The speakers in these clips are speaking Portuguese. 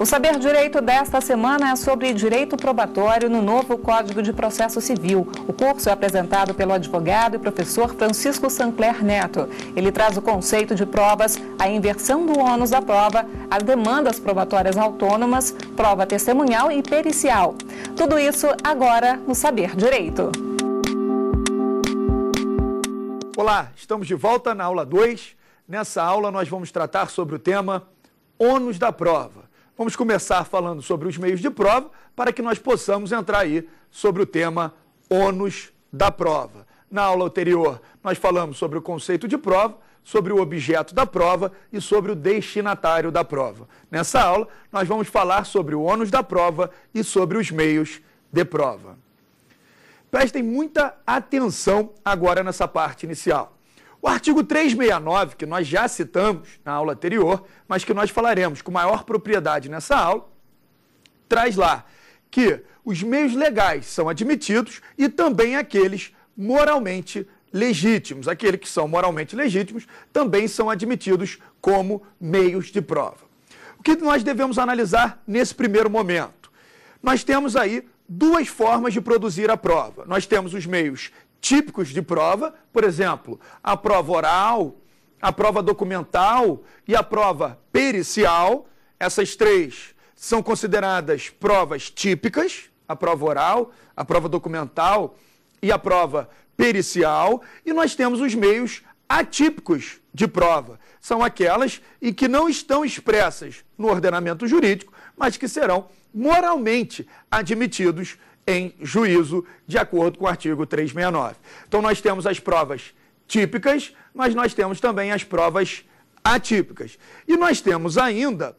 O Saber Direito desta semana é sobre direito probatório no novo Código de Processo Civil. O curso é apresentado pelo advogado e professor Francisco Saint Clair Neto. Ele traz o conceito de provas, a inversão do ônus da prova, as demandas probatórias autônomas, prova testemunhal e pericial. Tudo isso agora no Saber Direito. Olá, estamos de volta na aula 2. Nessa aula nós vamos tratar sobre o tema ônus da prova. Vamos começar falando sobre os meios de prova para que nós possamos entrar aí sobre o tema ônus da prova. Na aula anterior, nós falamos sobre o conceito de prova, sobre o objeto da prova e sobre o destinatário da prova. Nessa aula, nós vamos falar sobre o ônus da prova e sobre os meios de prova. Prestem muita atenção agora nessa parte inicial. O artigo 369, que nós já citamos na aula anterior, mas que nós falaremos com maior propriedade nessa aula, traz lá que os meios legais são admitidos e também aqueles moralmente legítimos. Aqueles que são moralmente legítimos também são admitidos como meios de prova. O que nós devemos analisar nesse primeiro momento? Nós temos aí duas formas de produzir a prova. Nós temos os meios típicos de prova, por exemplo, a prova oral, a prova documental e a prova pericial. Essas três são consideradas provas típicas, a prova oral, a prova documental e a prova pericial. E nós temos os meios atípicos de prova, são aquelas em que não estão expressas no ordenamento jurídico, mas que serão moralmente admitidos em juízo, de acordo com o artigo 369. Então, nós temos as provas típicas, mas nós temos também as provas atípicas. E nós temos ainda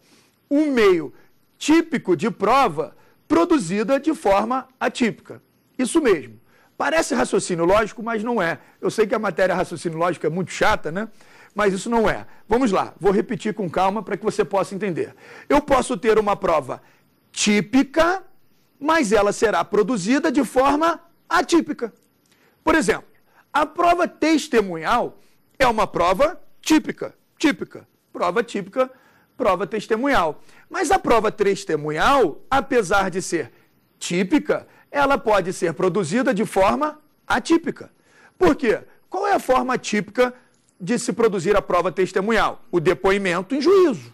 um meio típico de prova produzida de forma atípica. Isso mesmo. Parece raciocínio lógico, mas não é. Eu sei que a matéria raciocínio lógico é muito chata, né? Mas isso não é. Vamos lá, vou repetir com calma para que você possa entender. Eu posso ter uma prova típica, mas ela será produzida de forma atípica. Por exemplo, a prova testemunhal é uma prova típica, prova testemunhal. Mas a prova testemunhal, apesar de ser típica, ela pode ser produzida de forma atípica. Por quê? Qual é a forma típica de se produzir a prova testemunhal? O depoimento em juízo.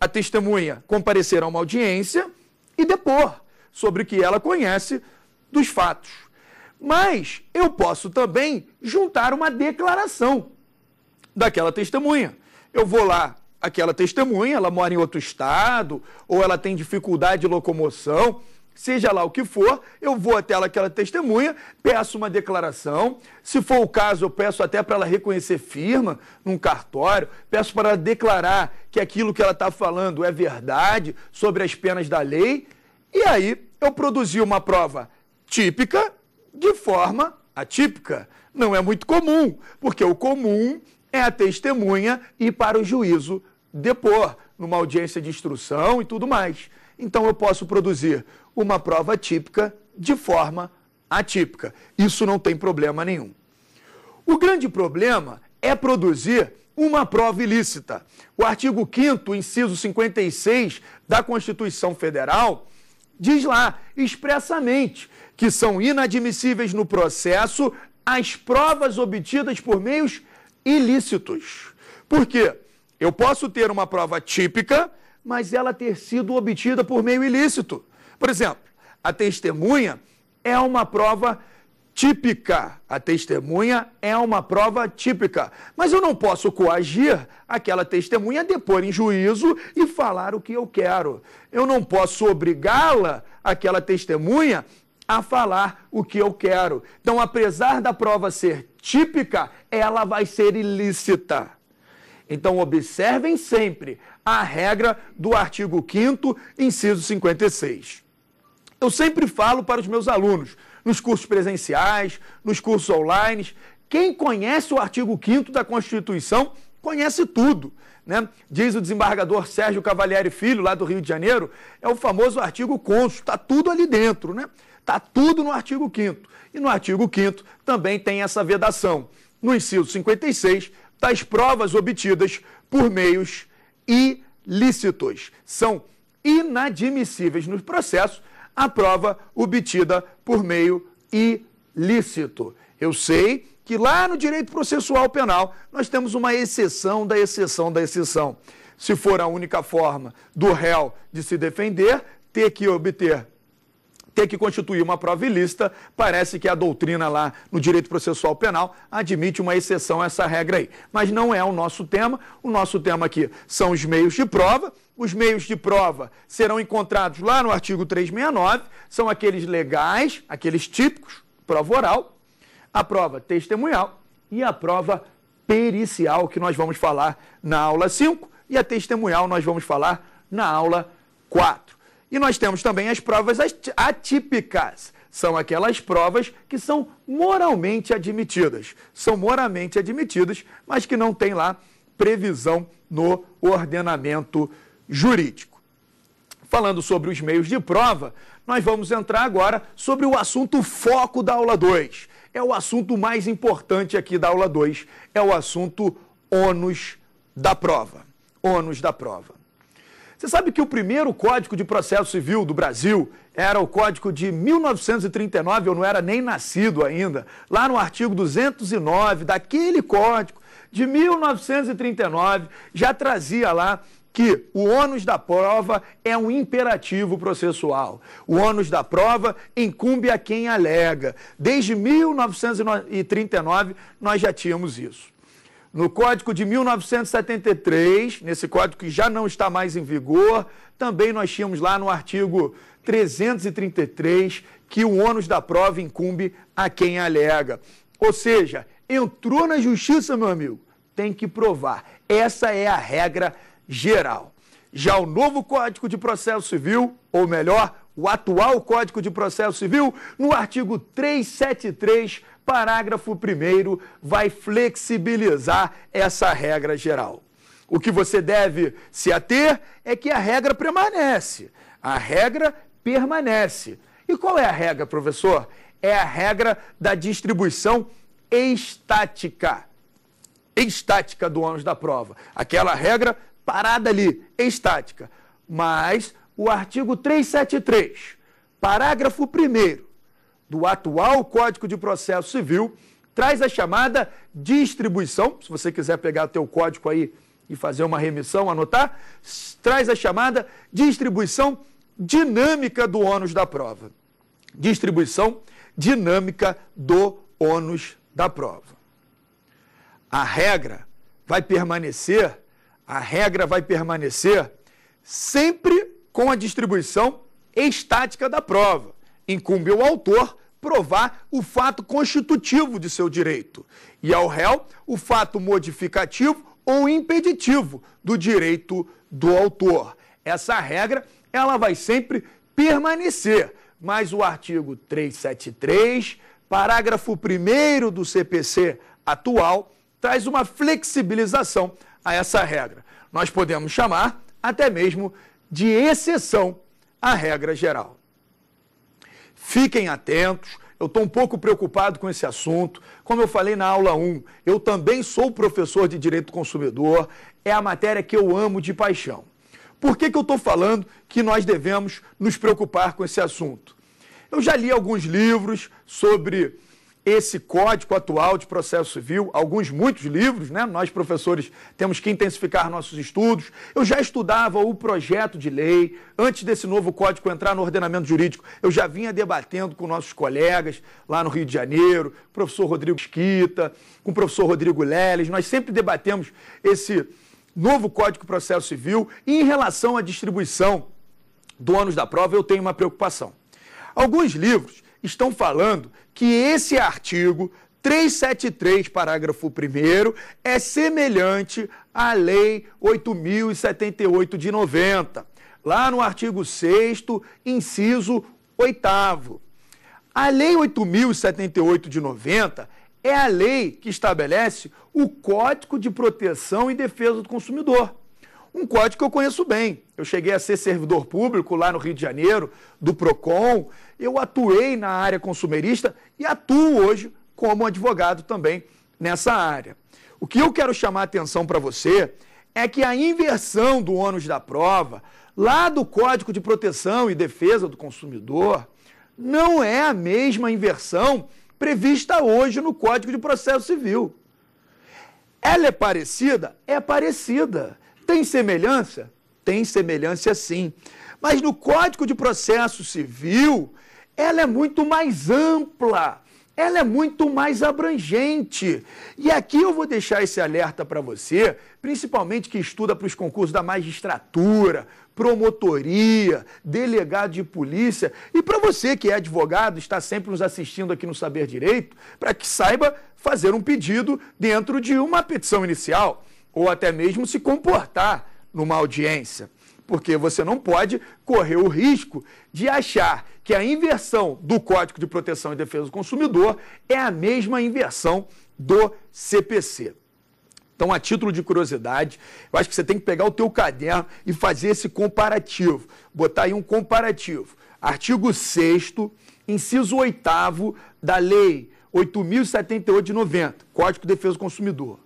A testemunha comparecer a uma audiência e depor sobre o que ela conhece dos fatos. Mas eu posso também juntar uma declaração daquela testemunha. Eu vou lá, aquela testemunha, ela mora em outro estado, ou ela tem dificuldade de locomoção, seja lá o que for, eu vou até aquela testemunha, peço uma declaração, se for o caso eu peço até para ela reconhecer firma num cartório, peço para ela declarar que aquilo que ela está falando é verdade, sobre as penas da lei. E aí, eu produzi uma prova típica de forma atípica. Não é muito comum, porque o comum é a testemunha ir para o juízo depor, numa audiência de instrução e tudo mais. Então, eu posso produzir uma prova típica de forma atípica. Isso não tem problema nenhum. O grande problema é produzir uma prova ilícita. O artigo 5º, inciso 56 da Constituição Federal, diz lá, expressamente, que são inadmissíveis no processo as provas obtidas por meios ilícitos. Por quê? Eu posso ter uma prova típica, mas ela ter sido obtida por meio ilícito. Por exemplo, a testemunha é uma prova típica. A testemunha é uma prova típica. Mas eu não posso coagir aquela testemunha a depor em juízo e falar o que eu quero. Eu não posso obrigá-la, aquela testemunha, a falar o que eu quero. Então, apesar da prova ser típica, ela vai ser ilícita. Então, observem sempre a regra do artigo 5º, inciso 56. Eu sempre falo para os meus alunos, nos cursos presenciais, nos cursos online, quem conhece o artigo 5º da Constituição, conhece tudo, né? Diz o desembargador Sérgio Cavalieri Filho, lá do Rio de Janeiro, é o famoso artigo cônsul, está tudo ali dentro, né? Está tudo no artigo 5º. E no artigo 5º também tem essa vedação. No inciso 56, tais provas obtidas por meios ilícitos são inadmissíveis no processo a prova obtida por meio ilícito. Eu sei que lá no direito processual penal nós temos uma exceção da exceção da exceção. Se for a única forma do réu de se defender, ter que constituir uma prova ilícita, parece que a doutrina lá no direito processual penal admite uma exceção a essa regra aí. Mas não é o nosso tema. O nosso tema aqui são os meios de prova. Os meios de prova serão encontrados lá no artigo 369, são aqueles legais, aqueles típicos, prova oral, a prova testemunhal e a prova pericial, que nós vamos falar na aula 5, e a testemunhal nós vamos falar na aula 4. E nós temos também as provas atípicas, são aquelas provas que são moralmente admitidas, mas que não tem lá previsão no ordenamento jurídico. Falando sobre os meios de prova, nós vamos entrar agora sobre o assunto foco da aula 2. É o assunto mais importante aqui da aula 2, é o assunto ônus da prova. Ônus da prova. Você sabe que o primeiro Código de Processo Civil do Brasil era o Código de 1939, eu não era nem nascido ainda, lá no artigo 209 daquele Código de 1939, já trazia lá que o ônus da prova é um imperativo processual. O ônus da prova incumbe a quem alega. Desde 1939 nós já tínhamos isso. No Código de 1973, nesse código que já não está mais em vigor, também nós tínhamos lá no artigo 333 que o ônus da prova incumbe a quem alega. Ou seja, entrou na justiça, meu amigo, tem que provar. Essa é a regra geral. Já o novo Código de Processo Civil, ou melhor, o atual Código de Processo Civil, no artigo 373, parágrafo 1º, vai flexibilizar essa regra geral. O que você deve se ater é que a regra permanece. A regra permanece. E qual é a regra, professor? É a regra da distribuição estática. Estática do ônus da prova. Aquela regra parada ali, estática. Mas o artigo 373, parágrafo 1º, do atual Código de Processo Civil, traz a chamada distribuição, se você quiser pegar teu código aí e fazer uma remissão, anotar, traz a chamada distribuição dinâmica do ônus da prova. Distribuição dinâmica do ônus da prova. A regra vai permanecer sempre com a distribuição estática da prova. Incumbe ao autor provar o fato constitutivo de seu direito e ao réu o fato modificativo ou impeditivo do direito do autor. Essa regra, ela vai sempre permanecer, mas o artigo 373, parágrafo 1º do CPC atual, traz uma flexibilização a essa regra. Nós podemos chamar até mesmo de exceção à regra geral. Fiquem atentos, eu estou um pouco preocupado com esse assunto. Como eu falei na aula 1, eu também sou professor de Direito do Consumidor, é a matéria que eu amo de paixão. Por que eu estou falando que nós devemos nos preocupar com esse assunto? Eu já li alguns livros sobre esse Código atual de Processo Civil, muitos livros, né? Nós, professores, temos que intensificar nossos estudos. Eu já estudava o projeto de lei, antes desse novo Código entrar no ordenamento jurídico, eu já vinha debatendo com nossos colegas lá no Rio de Janeiro, professor Rodrigo Esquita, com o professor Rodrigo Leles, nós sempre debatemos esse novo Código de Processo Civil e em relação à distribuição do ônus da prova, eu tenho uma preocupação. Alguns livros estão falando que esse artigo 373, parágrafo 1º, é semelhante à Lei 8.078 de 90, lá no artigo 6º, inciso 8º. A Lei 8.078 de 90 é a lei que estabelece o Código de Proteção e Defesa do Consumidor. Um código que eu conheço bem, Eu cheguei a ser servidor público lá no Rio de Janeiro, do PROCON. Eu atuei na área consumerista e atuo hoje como advogado também nessa área. O que eu quero chamar a atenção para você é que a inversão do ônus da prova, lá do Código de Proteção e Defesa do Consumidor, não é a mesma inversão prevista hoje no Código de Processo Civil. Ela é parecida? É parecida. Tem semelhança? Tem semelhança sim. Mas no Código de Processo Civil, ela é muito mais ampla, ela é muito mais abrangente. E aqui eu vou deixar esse alerta para você, principalmente que estuda para os concursos da magistratura, promotoria, delegado de polícia, e para você que é advogado, está sempre nos assistindo aqui no Saber Direito, para que saiba fazer um pedido dentro de uma petição inicial, ou até mesmo se comportar numa audiência, porque você não pode correr o risco de achar que a inversão do Código de Proteção e Defesa do Consumidor é a mesma inversão do CPC. Então, a título de curiosidade, eu acho que você tem que pegar o teu caderno e fazer esse comparativo, botar aí um comparativo. Artigo 6º, inciso 8º da Lei 8.078 de 90, Código de Defesa do Consumidor.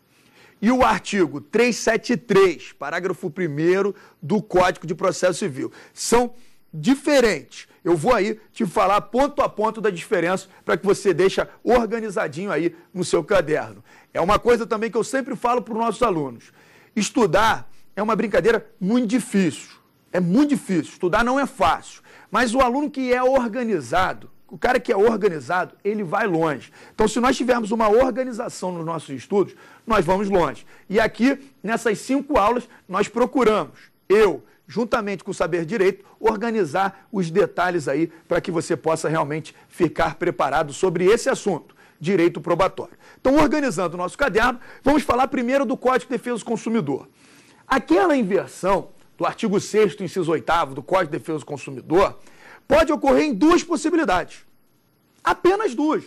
E o artigo 373, parágrafo 1º do Código de Processo Civil. São diferentes. Eu vou aí te falar ponto a ponto da diferença para que você deixe organizadinho aí no seu caderno. É uma coisa também que eu sempre falo para os nossos alunos. Estudar é uma brincadeira muito difícil. É muito difícil. Estudar não é fácil. Mas o aluno que é organizado, o cara que é organizado, ele vai longe. Então, se nós tivermos uma organização nos nossos estudos, nós vamos longe. E aqui, nessas 5 aulas, nós procuramos, eu, juntamente com o Saber Direito, organizar os detalhes aí para que você possa realmente ficar preparado sobre esse assunto, direito probatório. Então, organizando o nosso caderno, vamos falar primeiro do Código de Defesa do Consumidor. Aquela inversão do artigo 6º, inciso 8º, do Código de Defesa do Consumidor, pode ocorrer em 2 possibilidades, apenas 2.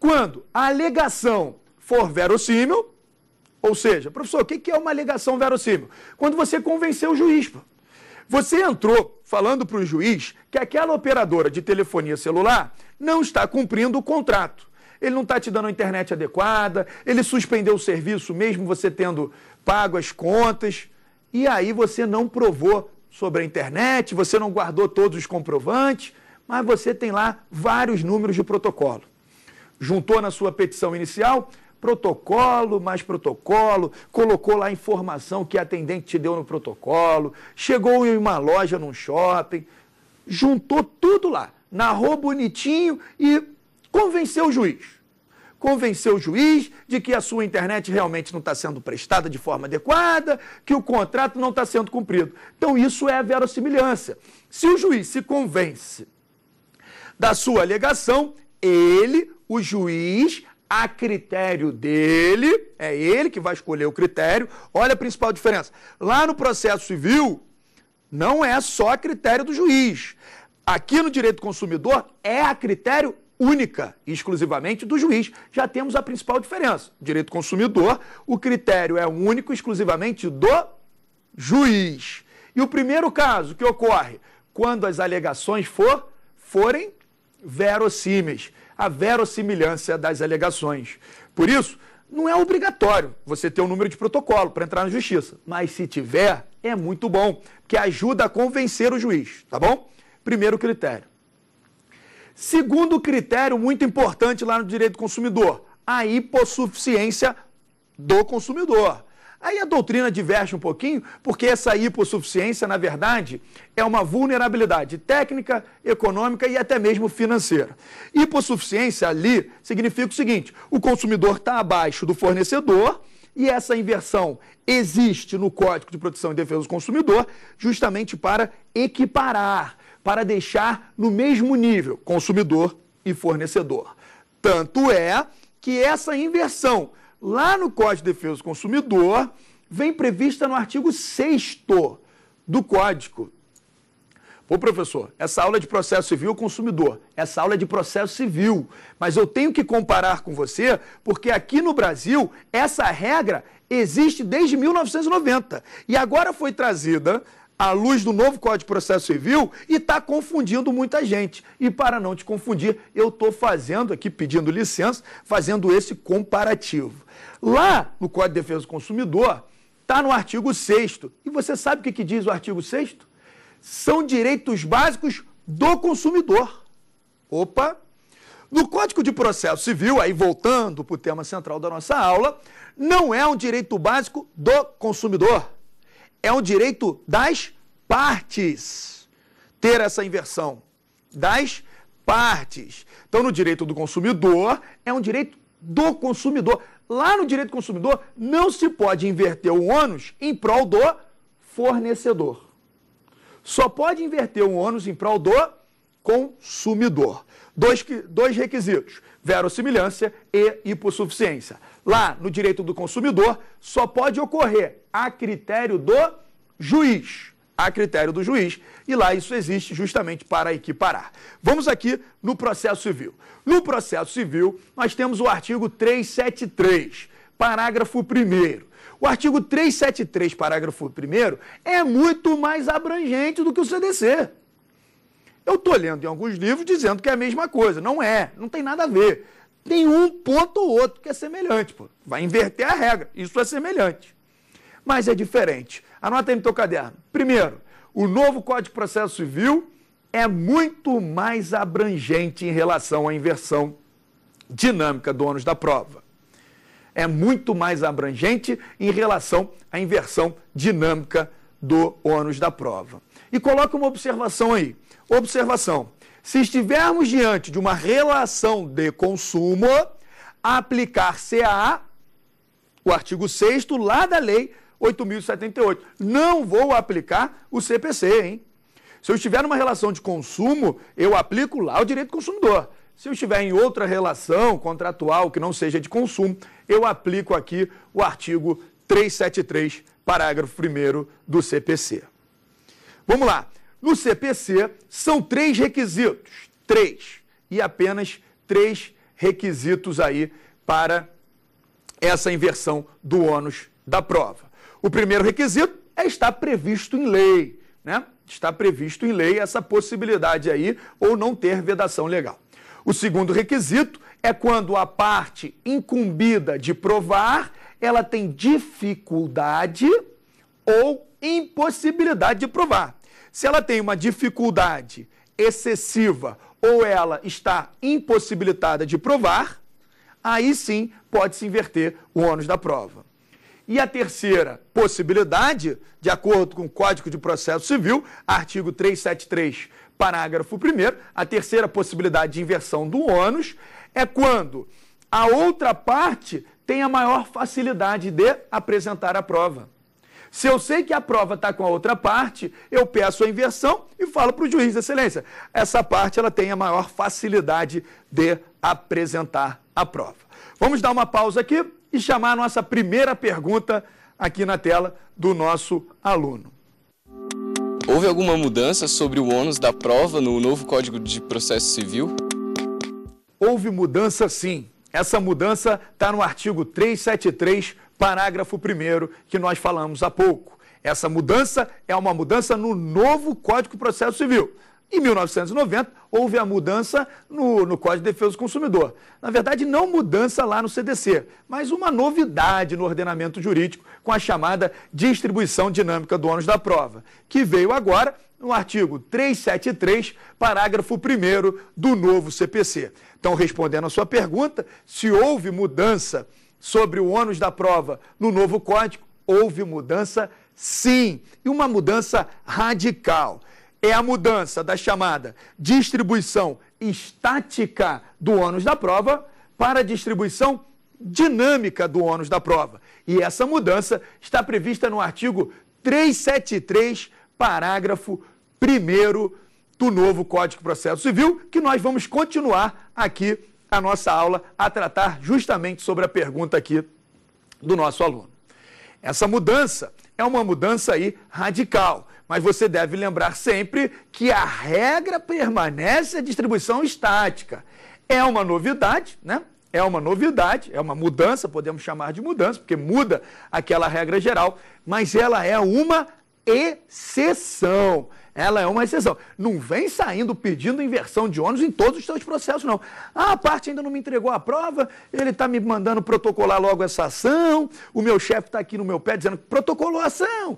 Quando a alegação for verossímil, ou seja, professor, o que é uma alegação verossímil? Quando você convenceu o juiz. Você entrou falando para o juiz que aquela operadora de telefonia celular não está cumprindo o contrato. Ele não está te dando a internet adequada, ele suspendeu o serviço mesmo você tendo pago as contas, e aí você não provou sobre a internet, você não guardou todos os comprovantes, mas você tem lá vários números de protocolo. Juntou na sua petição inicial, protocolo mais protocolo, colocou lá a informação que a atendente te deu no protocolo, chegou em uma loja, num shopping, juntou tudo lá, narrou bonitinho e convenceu o juiz. Convenceu o juiz de que a sua internet realmente não está sendo prestada de forma adequada, que o contrato não está sendo cumprido. Então, isso é a verossimilhança. Se o juiz se convence da sua alegação, ele, o juiz, a critério dele, é ele que vai escolher o critério. Olha a principal diferença. Lá no processo civil, não é só a critério do juiz. Aqui no direito do consumidor, é a critério única e exclusivamente do juiz. Já temos a principal diferença. Direito consumidor, o critério é único exclusivamente do juiz. E o primeiro caso que ocorre quando as alegações forem verossímeis, a verossimilhança das alegações. Por isso, não é obrigatório você ter um número de protocolo para entrar na justiça, mas se tiver, é muito bom, que ajuda a convencer o juiz, tá bom? Primeiro critério. Segundo critério muito importante lá no direito do consumidor, a hipossuficiência do consumidor. Aí a doutrina diverge um pouquinho, porque essa hipossuficiência, na verdade, é uma vulnerabilidade técnica, econômica e até mesmo financeira. Hipossuficiência ali significa o seguinte, o consumidor está abaixo do fornecedor e essa inversão existe no Código de Proteção e Defesa do Consumidor justamente para equiparar, para deixar no mesmo nível consumidor e fornecedor. Tanto é que essa inversão lá no Código de Defesa do Consumidor vem prevista no artigo 6º do Código. Pô, professor, essa aula é de processo civil ou consumidor? Essa aula é de processo civil, mas eu tenho que comparar com você porque aqui no Brasil essa regra existe desde 1990 e agora foi trazida à luz do novo Código de Processo Civil e está confundindo muita gente. E para não te confundir, eu estou fazendo aqui, pedindo licença, fazendo esse comparativo. Lá no Código de Defesa do Consumidor, está no artigo 6º. E você sabe o que diz o artigo 6º? São direitos básicos do consumidor. Opa! No Código de Processo Civil, aí voltando para o tema central da nossa aula, não é um direito básico do consumidor. É um direito das partes ter essa inversão, das partes. Então, no direito do consumidor, é um direito do consumidor. Lá no direito do consumidor, não se pode inverter o ônus em prol do fornecedor. Só pode inverter o ônus em prol do consumidor. Dois requisitos, verossimilhança e hipossuficiência. Lá no direito do consumidor, só pode ocorrer a critério do juiz. A critério do juiz. E lá isso existe justamente para equiparar. Vamos aqui no processo civil. No processo civil, nós temos o artigo 373, parágrafo 1º. O artigo 373, parágrafo 1º, é muito mais abrangente do que o CDC. Eu estou lendo em alguns livros dizendo que é a mesma coisa. Não é, não tem nada a ver. Tem um ponto ou outro que é semelhante, pô. Vai inverter a regra, isso é semelhante. Mas é diferente. Anota aí no teu caderno. Primeiro, o novo Código de Processo Civil é muito mais abrangente em relação à inversão dinâmica do ônus da prova. É muito mais abrangente em relação à inversão dinâmica do ônus da prova. E coloca uma observação aí. Observação, se estivermos diante de uma relação de consumo, aplicar-se-á o artigo 6º lá da Lei 8.078. Não vou aplicar o CPC, hein? Se eu estiver numa relação de consumo, eu aplico lá o direito do consumidor. Se eu estiver em outra relação contratual que não seja de consumo, eu aplico aqui o artigo 373, parágrafo 1º do CPC. Vamos lá. No CPC, são 3 requisitos, 3, e apenas 3 requisitos aí para essa inversão do ônus da prova. O primeiro requisito é estar previsto em lei, né? Está previsto em lei essa possibilidade aí, ou não ter vedação legal. O segundo requisito é quando a parte incumbida de provar, ela tem dificuldade ou impossibilidade de provar. Se ela tem uma dificuldade excessiva ou ela está impossibilitada de provar, aí sim pode-se inverter o ônus da prova. E a terceira possibilidade, de acordo com o Código de Processo Civil, artigo 373, parágrafo 1º, a terceira possibilidade de inversão do ônus é quando a outra parte tem a maior facilidade de apresentar a prova. Se eu sei que a prova está com a outra parte, eu peço a inversão e falo para o juiz, excelência, essa parte ela tem a maior facilidade de apresentar a prova. Vamos dar uma pausa aqui e chamar a nossa primeira pergunta aqui na tela do nosso aluno. Houve alguma mudança sobre o ônus da prova no novo Código de Processo Civil? Houve mudança sim. Essa mudança está no artigo 373, parágrafo 1º, que nós falamos há pouco. Essa mudança é uma mudança no novo Código de Processo Civil. Em 1990, houve a mudança no Código de Defesa do Consumidor. Na verdade, não mudança lá no CDC, mas uma novidade no ordenamento jurídico com a chamada distribuição dinâmica do ônus da prova, que veio agora no artigo 373, parágrafo 1º do novo CPC. Então, respondendo a sua pergunta, se houve mudança sobre o ônus da prova no novo código, houve mudança sim, e uma mudança radical. É a mudança da chamada distribuição estática do ônus da prova para a distribuição dinâmica do ônus da prova. E essa mudança está prevista no artigo 373, parágrafo 1º do novo Código de Processo Civil, que nós vamos continuar aqui a nossa aula a tratar justamente sobre a pergunta aqui do nosso aluno. Essa mudança é uma mudança aí radical, mas você deve lembrar sempre que a regra permanece a distribuição estática. É uma novidade, né? É uma novidade, é uma mudança, podemos chamar de mudança, porque muda aquela regra geral, mas ela é uma exceção. Ela é uma exceção. Não vem saindo pedindo inversão de ônus em todos os seus processos, não. Ah, a parte ainda não me entregou a prova, ele está me mandando protocolar logo essa ação, o meu chefe está aqui no meu pé dizendo que protocolou a ação.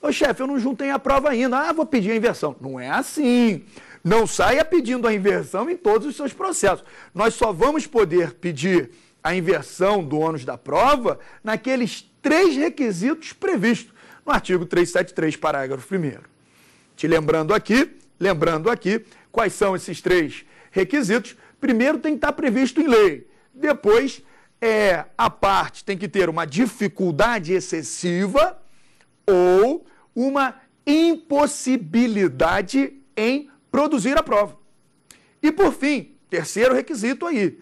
Ô chefe, eu não juntei a prova ainda, ah, vou pedir a inversão. Não é assim. Não saia pedindo a inversão em todos os seus processos. Nós só vamos poder pedir a inversão do ônus da prova naqueles três requisitos previstos no artigo 373, parágrafo 1º. Te lembrando aqui, quais são esses três requisitos? Primeiro tem que estar previsto em lei, depois a parte tem que ter uma dificuldade excessiva ou uma impossibilidade em produzir a prova. E por fim, terceiro requisito aí,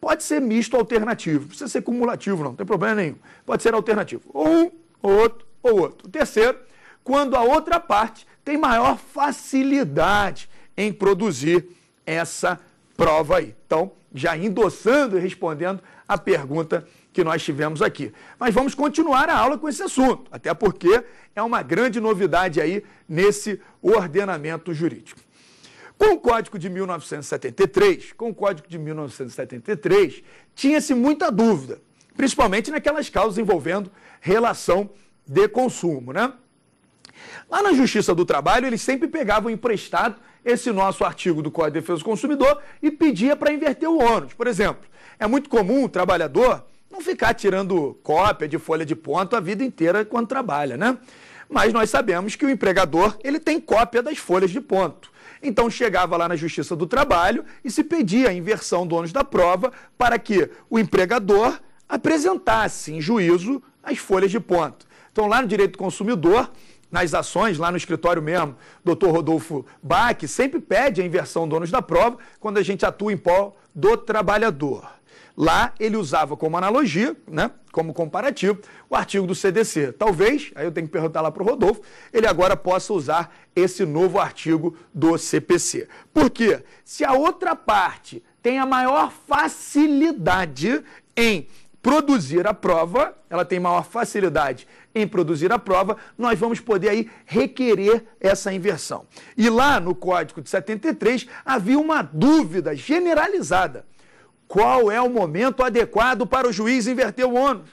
pode ser misto ou alternativo, não precisa ser cumulativo não, não tem problema nenhum, pode ser alternativo, ou um, ou outro, ou outro. O terceiro, quando a outra parte tem maior facilidade em produzir essa prova aí. Então, já endossando e respondendo a pergunta que nós tivemos aqui. Mas vamos continuar a aula com esse assunto, até porque é uma grande novidade aí nesse ordenamento jurídico. Com o Código de 1973, tinha-se muita dúvida, principalmente naquelas causas envolvendo relação de consumo, né? Lá na Justiça do Trabalho, eles sempre pegavam emprestado esse nosso artigo do Código de Defesa do Consumidor e pedia para inverter o ônus. Por exemplo, é muito comum o trabalhador não ficar tirando cópia de folha de ponto a vida inteira quando trabalha, né? Mas nós sabemos que o empregador, ele tem cópia das folhas de ponto. Então, chegava lá na Justiça do Trabalho e se pedia a inversão do ônus da prova para que o empregador apresentasse em juízo as folhas de ponto. Então, lá no Direito do Consumidor, nas ações, lá no escritório mesmo, Dr. Rodolfo Bach sempre pede a inversão do ônus da prova quando a gente atua em prol do trabalhador. Lá, ele usava como analogia, né, como comparativo, o artigo do CDC. Talvez, aí eu tenho que perguntar lá para o Rodolfo, ele agora possa usar esse novo artigo do CPC. Por quê? Se a outra parte tem a maior facilidade em produzir a prova, ela tem maior facilidade em produzir a prova, nós vamos poder aí requerer essa inversão. E lá no Código de 73 havia uma dúvida generalizada. Qual é o momento adequado para o juiz inverter o ônus?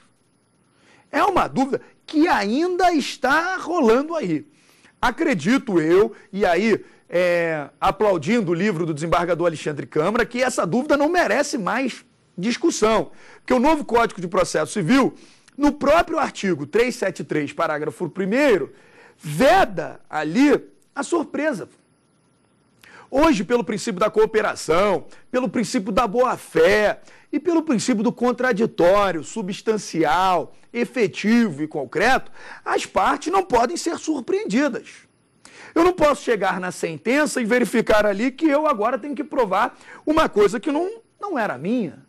É uma dúvida que ainda está rolando aí. Acredito eu, e aí aplaudindo o livro do desembargador Alexandre Câmara, que essa dúvida não merece mais discussão, porque o novo Código de Processo Civil, no próprio artigo 373, parágrafo 1º, veda ali a surpresa. Hoje, pelo princípio da cooperação, pelo princípio da boa-fé e pelo princípio do contraditório, substancial, efetivo e concreto, as partes não podem ser surpreendidas. Eu não posso chegar na sentença e verificar ali que eu agora tenho que provar uma coisa que não era minha.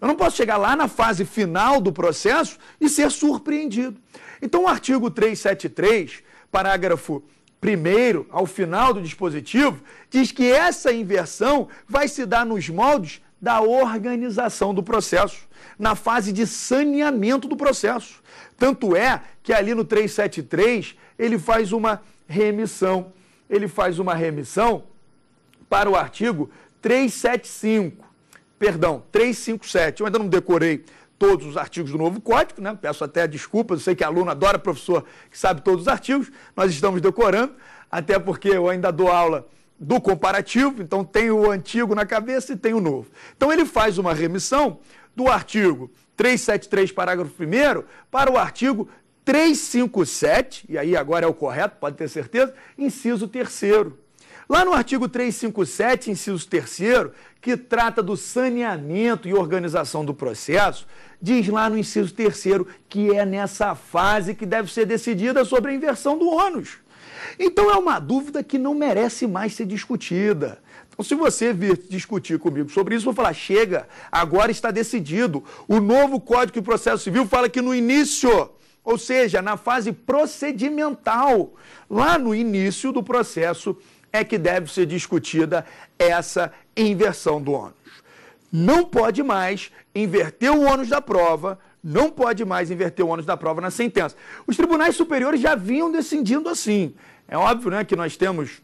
Eu não posso chegar lá na fase final do processo e ser surpreendido. Então, o artigo 373, parágrafo 1º, ao final do dispositivo, diz que essa inversão vai se dar nos moldes da organização do processo, na fase de saneamento do processo. Tanto é que ali no 373 ele faz uma remissão. Ele faz uma remissão para o artigo 357. Eu ainda não decorei todos os artigos do novo código, né? Peço até desculpas, eu sei que aluno adora professor que sabe todos os artigos, nós estamos decorando, até porque eu ainda dou aula do comparativo, então tem o antigo na cabeça e tem o novo. Então ele faz uma remissão do artigo 373, parágrafo 1º, para o artigo 357, e aí agora é o correto, pode ter certeza, inciso 3º. Lá no artigo 357, inciso 3º, que trata do saneamento e organização do processo, diz lá no inciso 3º que é nessa fase que deve ser decidida sobre a inversão do ônus. Então, é uma dúvida que não merece mais ser discutida. Então, se você vir discutir comigo sobre isso, eu vou falar, chega, agora está decidido. O novo Código de Processo Civil fala que no início, ou seja, na fase procedimental, lá no início do processo, é que deve ser discutida essa inversão do ônus. Não pode mais inverter o ônus da prova não pode mais inverter o ônus da prova na sentença. Os tribunais superiores já vinham decidindo assim. É óbvio, né, que nós temos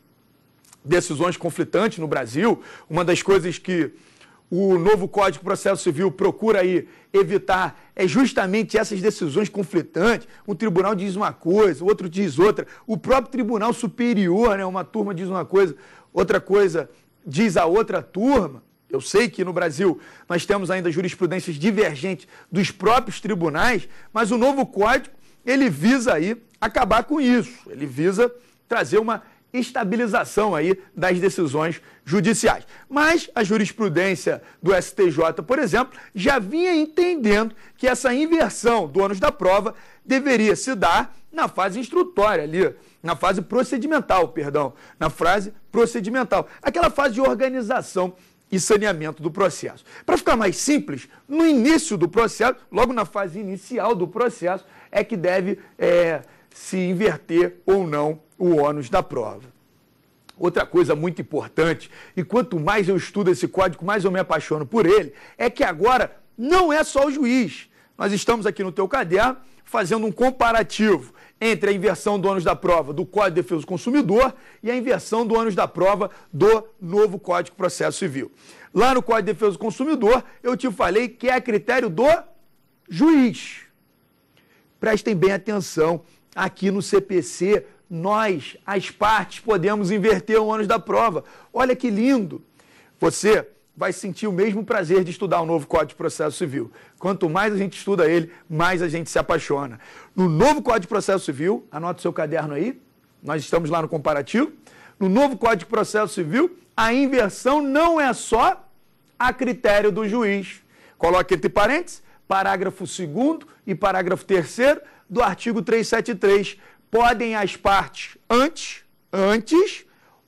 decisões conflitantes no Brasil. Uma das coisas que o novo Código de Processo Civil procura aí evitar é justamente essas decisões conflitantes. Um tribunal diz uma coisa, o outro diz outra. O próprio tribunal superior, né, uma turma diz uma coisa, outra coisa diz a outra turma. Eu sei que no Brasil nós temos ainda jurisprudências divergentes dos próprios tribunais, mas o novo código, ele visa aí acabar com isso. Ele visa trazer uma estabilização aí das decisões judiciais. Mas a jurisprudência do STJ, por exemplo, já vinha entendendo que essa inversão do ônus da prova deveria se dar na fase instrutória ali, na fase procedimental, perdão, na fase procedimental. Aquela fase de organização e saneamento do processo. Para ficar mais simples, no início do processo, logo na fase inicial do processo, é que deve se inverter ou não o ônus da prova. Outra coisa muito importante, e quanto mais eu estudo esse código, mais eu me apaixono por ele, é que agora não é só o juiz. Nós estamos aqui no teu caderno fazendo um comparativo entre a inversão do ônus da prova do Código de Defesa do Consumidor e a inversão do ônus da prova do novo Código de Processo Civil. Lá no Código de Defesa do Consumidor, eu te falei que é a critério do juiz. Prestem bem atenção, aqui no CPC, nós, as partes, podemos inverter o ônus da prova. Olha que lindo! Você vai sentir o mesmo prazer de estudar o novo Código de Processo Civil. Quanto mais a gente estuda ele, mais a gente se apaixona. No novo Código de Processo Civil, anota o seu caderno aí, nós estamos lá no comparativo, no novo Código de Processo Civil, a inversão não é só a critério do juiz. Coloque entre parênteses, parágrafo 2º e parágrafo 3º do artigo 373. Podem as partes antes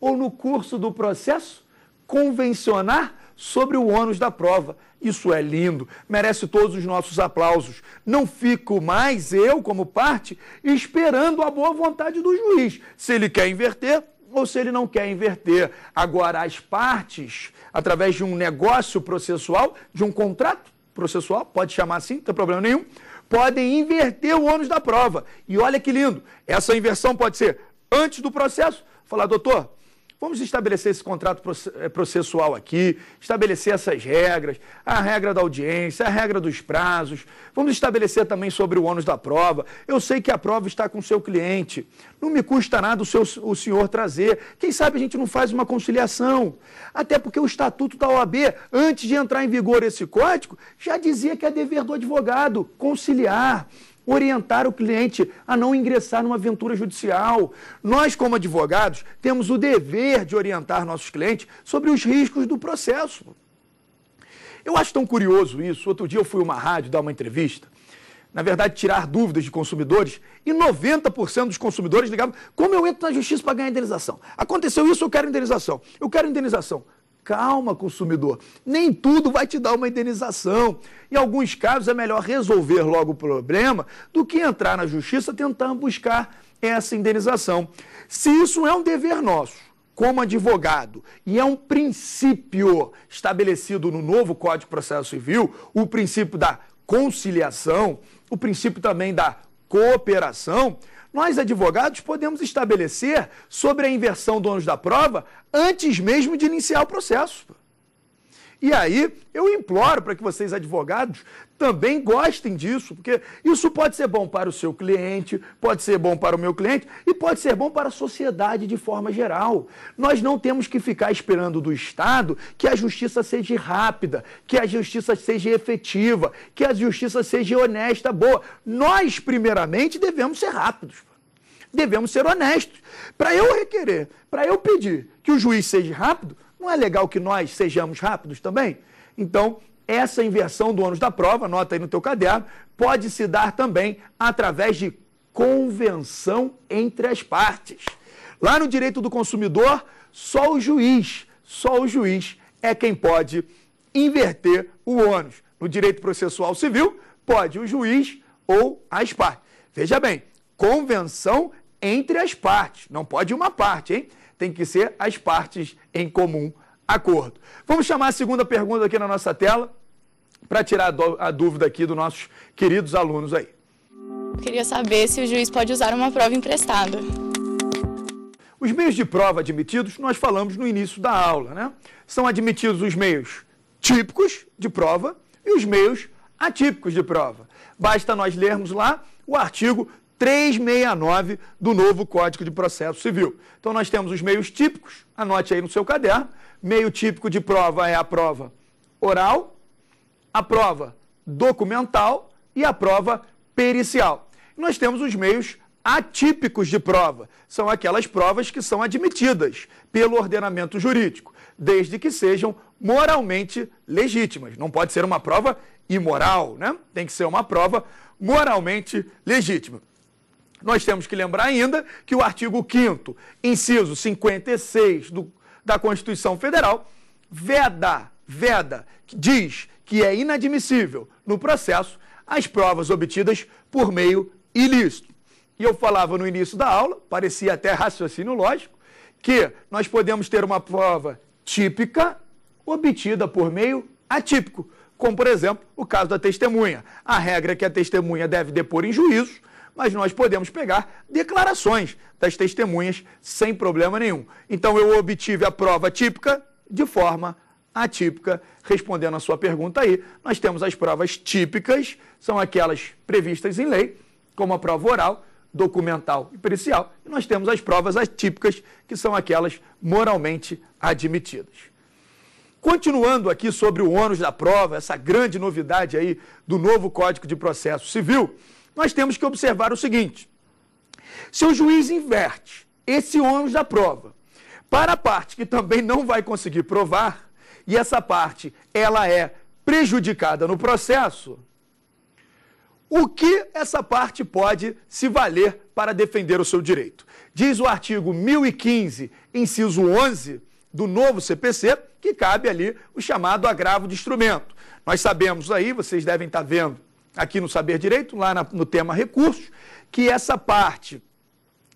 ou no curso do processo convencionar sobre o ônus da prova. Isso é lindo, merece todos os nossos aplausos. Não fico mais eu, como parte, esperando a boa vontade do juiz, se ele quer inverter ou se ele não quer inverter. Agora, as partes, através de um negócio processual, de um contrato processual, pode chamar assim, não tem problema nenhum, podem inverter o ônus da prova. E olha que lindo, essa inversão pode ser antes do processo, falar, doutor, vamos estabelecer esse contrato processual aqui, estabelecer essas regras, a regra da audiência, a regra dos prazos. Vamos estabelecer também sobre o ônus da prova. Eu sei que a prova está com o seu cliente. Não me custa nada o senhor trazer. Quem sabe a gente não faz uma conciliação? Até porque o Estatuto da OAB, antes de entrar em vigor esse código, já dizia que é dever do advogado conciliar, orientar o cliente a não ingressar numa aventura judicial. Nós, como advogados, temos o dever de orientar nossos clientes sobre os riscos do processo. Eu acho tão curioso isso. Outro dia eu fui a uma rádio dar uma entrevista, na verdade, tirar dúvidas de consumidores, e 90% dos consumidores ligavam, como eu entro na justiça para ganhar indenização? Aconteceu isso, eu quero indenização. Eu quero indenização. Calma, consumidor, nem tudo vai te dar uma indenização. Em alguns casos é melhor resolver logo o problema do que entrar na justiça tentando buscar essa indenização. Se isso é um dever nosso, como advogado, e é um princípio estabelecido no novo Código de Processo Civil, o princípio da conciliação, o princípio também da cooperação, nós, advogados, podemos estabelecer sobre a inversão do ônus da prova antes mesmo de iniciar o processo. E aí, eu imploro para que vocês, advogados, também gostem disso, porque isso pode ser bom para o seu cliente, pode ser bom para o meu cliente e pode ser bom para a sociedade de forma geral. Nós não temos que ficar esperando do Estado que a justiça seja rápida, que a justiça seja efetiva, que a justiça seja honesta, boa. Nós, primeiramente, devemos ser rápidos, devemos ser honestos. Para eu requerer, para eu pedir que o juiz seja rápido, não é legal que nós sejamos rápidos também? Então, essa inversão do ônus da prova, anota aí no teu caderno, pode se dar também através de convenção entre as partes. Lá no direito do consumidor, só o juiz é quem pode inverter o ônus. No direito processual civil, pode o juiz ou as partes. Veja bem, convenção entre as partes, não pode uma parte, hein? Tem que ser as partes em comum acordo. Vamos chamar a segunda pergunta aqui na nossa tela. para tirar a dúvida aqui dos nossos queridos alunos aí. Eu queria saber se o juiz pode usar uma prova emprestada. Os meios de prova admitidos, nós falamos no início da aula, né? São admitidos os meios típicos de prova e os meios atípicos de prova. Basta nós lermos lá o artigo 369 do novo Código de Processo Civil. Então, nós temos os meios típicos, anote aí no seu caderno. Meio típico de prova é a prova oral, a prova documental e a prova pericial. Nós temos os meios atípicos de prova, são aquelas provas que são admitidas pelo ordenamento jurídico, desde que sejam moralmente legítimas. Não pode ser uma prova imoral, né? Tem que ser uma prova moralmente legítima. Nós temos que lembrar ainda que o artigo 5º, inciso 56 da Constituição Federal, veda, que diz que é inadmissível no processo as provas obtidas por meio ilícito. E eu falava no início da aula, parecia até raciocínio lógico, que nós podemos ter uma prova típica obtida por meio atípico, como, por exemplo, o caso da testemunha. A regra é que a testemunha deve depor em juízo, mas nós podemos pegar declarações das testemunhas sem problema nenhum. Então, eu obtive a prova típica de forma atípica. Respondendo a sua pergunta aí, nós temos as provas típicas, são aquelas previstas em lei, como a prova oral, documental e pericial, e nós temos as provas atípicas, que são aquelas moralmente admitidas. Continuando aqui sobre o ônus da prova, essa grande novidade aí do novo Código de Processo Civil, nós temos que observar o seguinte: se o juiz inverte esse ônus da prova para a parte que também não vai conseguir provar, e essa parte ela é prejudicada no processo, o que essa parte pode se valer para defender o seu direito? Diz o artigo 1015, inciso 11, do novo CPC, que cabe ali o chamado agravo de instrumento. Nós sabemos aí, vocês devem estar vendo aqui no Saber Direito, lá no tema recursos, que essa parte